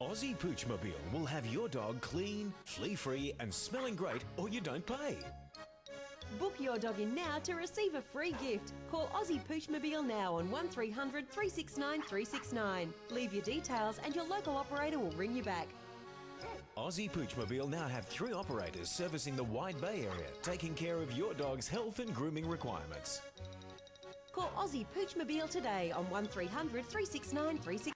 Aussie Pooch Mobile will have your dog clean, flea-free and smelling great, or you don't pay. Book your dog in now to receive a free gift. Call Aussie Pooch Mobile now on 1300 369 369. Leave your details and your local operator will ring you back. Aussie Pooch Mobile now have 3 operators servicing the Wide Bay area, taking care of your dog's health and grooming requirements. Call Aussie Pooch Mobile today on 1300 369 369.